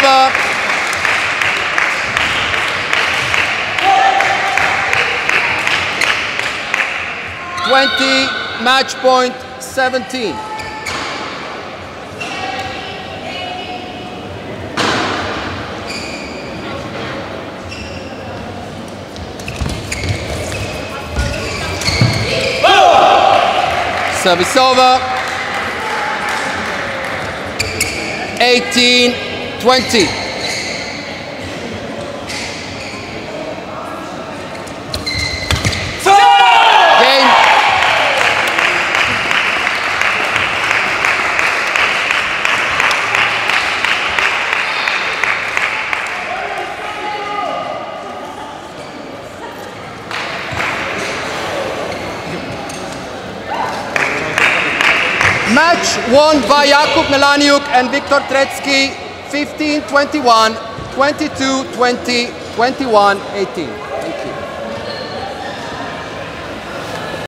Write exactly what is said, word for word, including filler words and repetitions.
słowa. twenty, match point seventeen. Service over. eighteen twenty. Game. Match won by Jakub Melaniuk and Wiktor Trecki, fifteen twenty-one, twenty-two twenty, twenty-one eighteen.